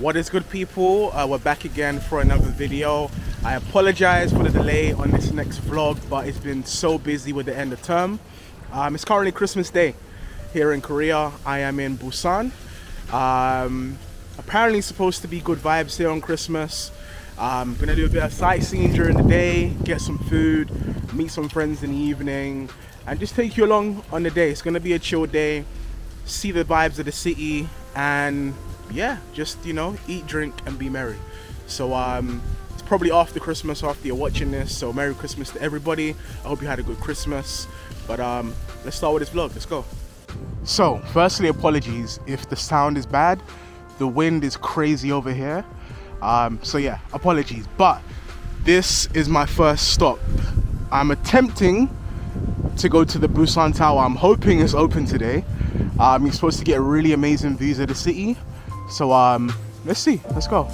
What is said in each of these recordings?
What is good, people? We're back again for another video. I apologize for the delay on this next vlog, but it's been so busy with the end of term. It's currently Christmas Day here in Korea. I am in Busan. Apparently supposed to be good vibes here on Christmas. I'm gonna do a bit of sightseeing during the day, get some food, meet some friends in the evening, and just take you along on the day. It's gonna be a chill day, see the vibes of the city, and yeah, just, you know, eat, drink, and be merry. So it's probably after Christmas, after you're watching this, so Merry Christmas to everybody. I hope you had a good Christmas, but let's start with this vlog. Let's go. So firstly, apologies if the sound is bad. The wind is crazy over here, so yeah, apologies, but this is my first stop. I'm attempting to go to the Busan Tower. I'm hoping it's open today. You're supposed to get really amazing views of the city. So let's see, let's go.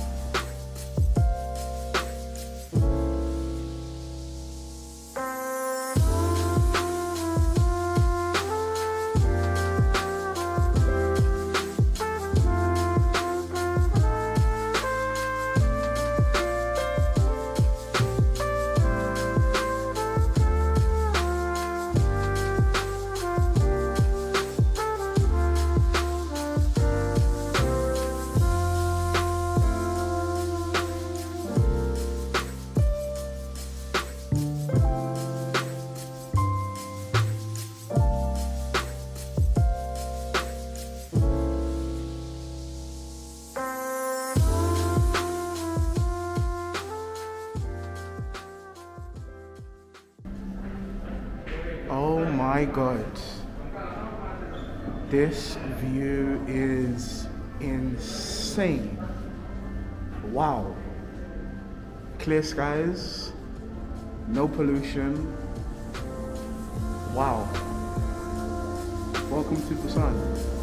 My God, this view is insane. Wow. Clear skies, no pollution. Wow. Welcome to Busan.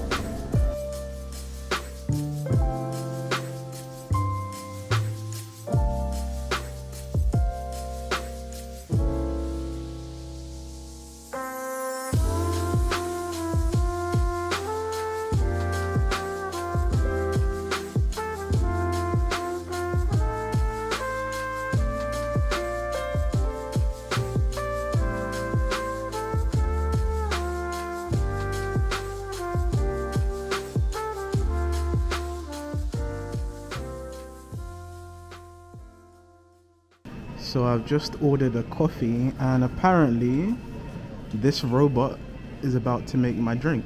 So I've just ordered a coffee, and apparently this robot is about to make my drink.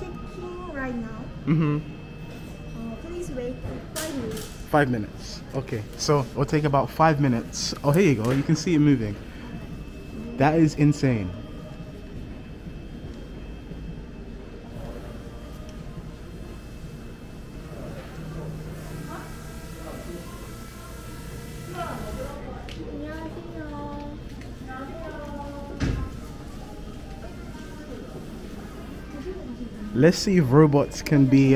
Checking right now. Please wait for 5 minutes. 5 minutes. Okay. So it'll take about 5 minutes. Oh, here you go. You can see it moving. That is insane. Let's see if robots can be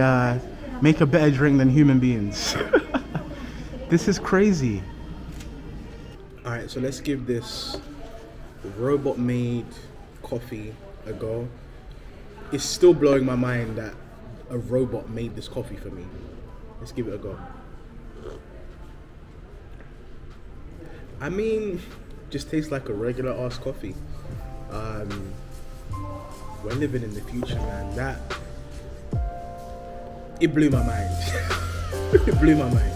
make a better drink than human beings. This is crazy. All right, so let's give this robot-made coffee a go. It's still blowing my mind that a robot made this coffee for me. Let's give it a go. I mean, just tastes like a regular ass coffee. We're living in the future, man. It blew my mind. It blew my mind.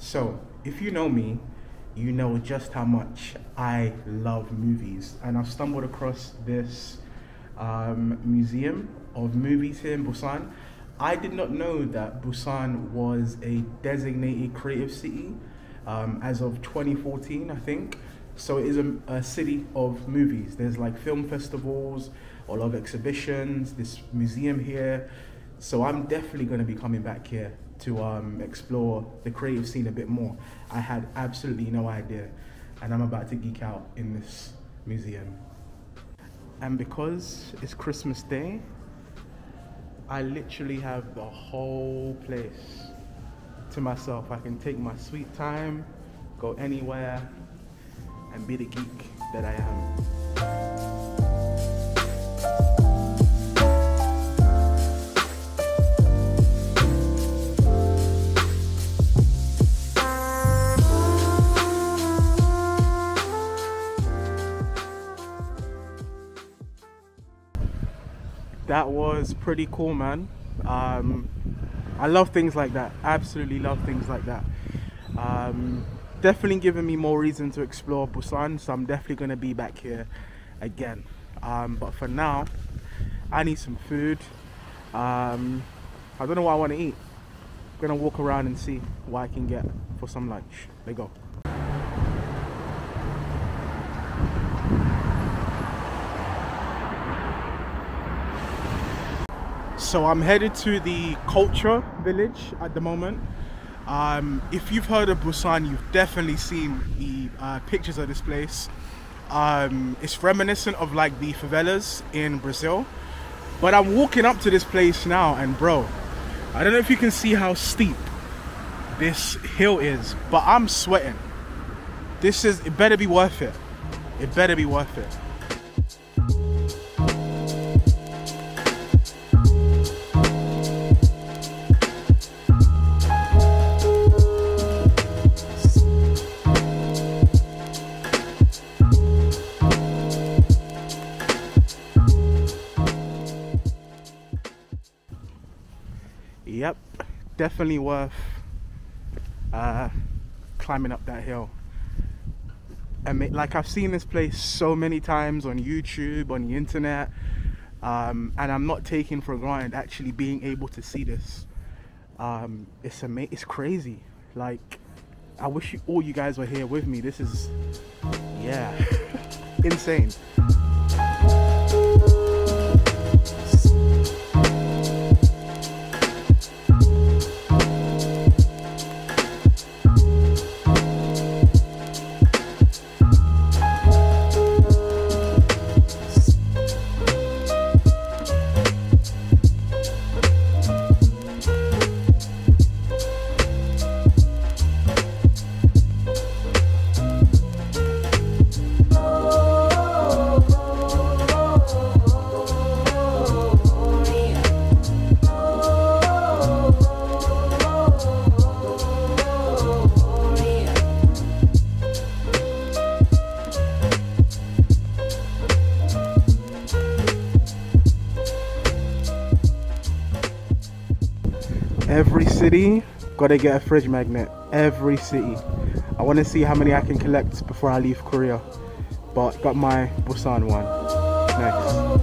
So, if you know me, you know just how much I love movies, and I've stumbled across this museum of movies here in Busan. I did not know that Busan was a designated creative city as of 2014, I think. So it is a city of movies. There's like film festivals, a lot of exhibitions, this museum here. So I'm definitely going to be coming back here to explore the creative scene a bit more. I had absolutely no idea, and I'm about to geek out in this Museum. And because it's Christmas Day, I literally have the whole place to myself. I can take my sweet time, go anywhere, and be the geek that I am. That was pretty cool, man. I love things like that. Absolutely love things like that. Definitely giving me more reason to explore Busan, so I'm definitely going to be back here again. But for now, I need some food. I don't know what I want to eat. I'm going to walk around and see what I can get for some lunch. Let's go. So I'm headed to the culture village at the moment. If you've heard of Busan, you've definitely seen the pictures of this place. It's reminiscent of like the favelas in Brazil. But I'm walking up to this place now, and bro, I don't know if you can see how steep this hill is, but I'm sweating. This is, it better be worth it. It better be worth it. Yep, definitely worth climbing up that hill. I mean, like, I've seen this place so many times on YouTube, on the internet, and I'm not taking for granted actually being able to see this. It's crazy. Like, I wish all you guys were here with me. This is, yeah, insane. Every city, gotta get a fridge magnet. Every city. I wanna see how many I can collect before I leave Korea. But got my Busan one. Nice.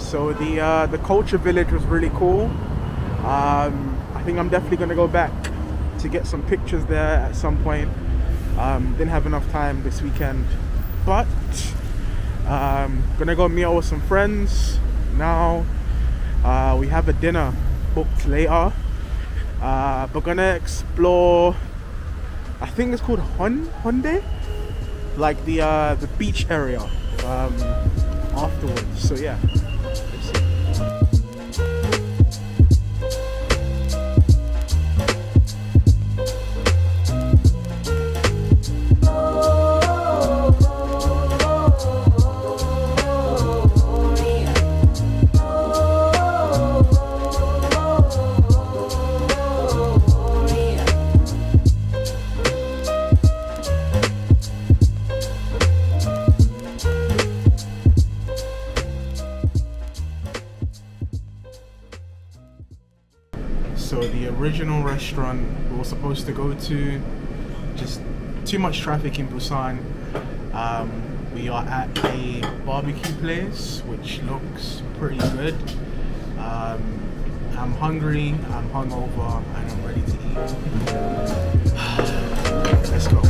So the culture village was really cool. I think I'm definitely going to go back to get some pictures there at some point. Didn't have enough time this weekend, but gonna go meet up with some friends now. We have a dinner booked later. But gonna explore, I think it's called Haeundae, like the beach area afterwards. So yeah. So the original restaurant we were supposed to go to, just too much traffic in Busan. We are at a barbecue place which looks pretty good. I'm hungry, I'm hungover, and I'm ready to eat. Let's go.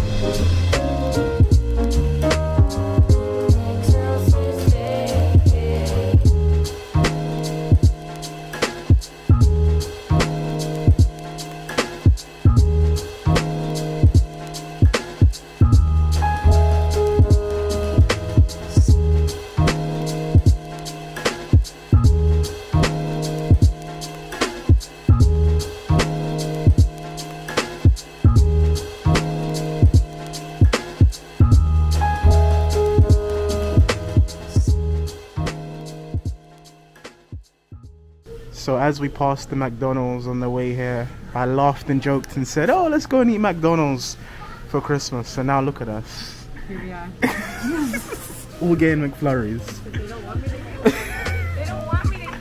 So as we passed the McDonald's on the way here, I laughed and joked and said, oh, let's go and eat McDonald's for Christmas. So now look at us. Here we are. All getting McFlurries. They don't want me to get one. They don't want me to get one.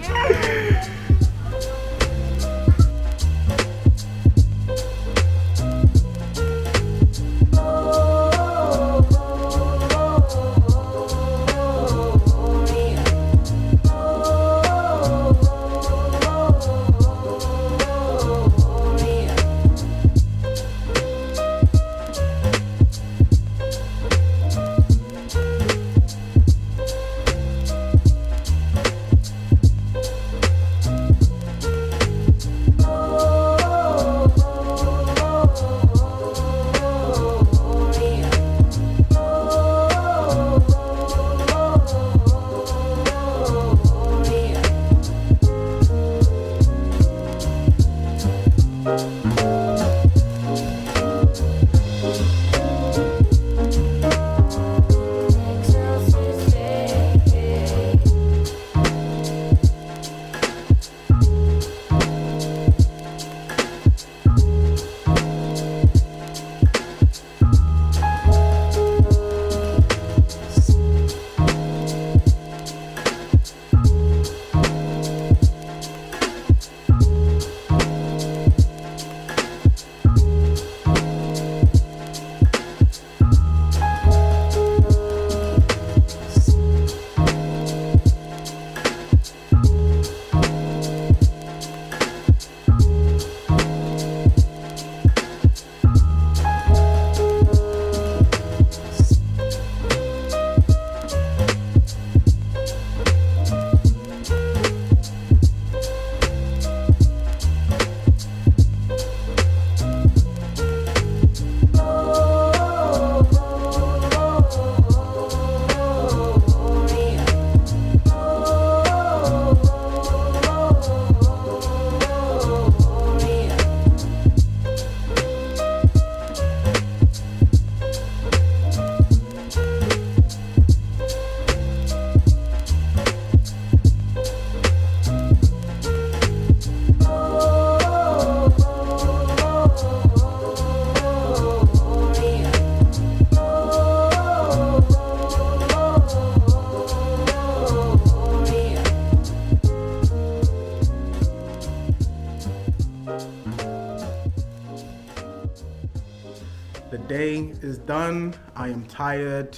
The day is done. I am tired.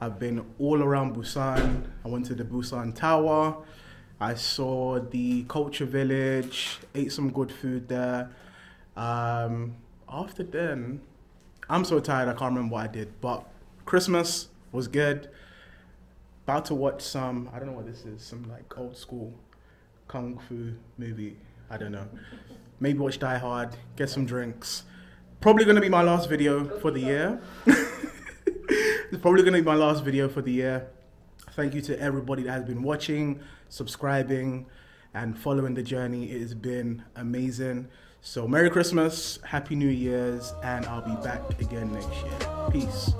I've been all around Busan. I went to the Busan Tower. I saw the culture village, ate some good food there. After then, I'm so tired I can't remember what I did, but Christmas was good. About to watch some, I don't know what this is, some like old school kung fu movie. I don't know. Maybe watch Die Hard, get some drinks. Probably gonna be my last video for the year. It's probably gonna be my last video for the year. Thank you to everybody that has been watching, subscribing, and following the journey. It has been amazing. So Merry Christmas, Happy New Year's, and I'll be back again next year. Peace.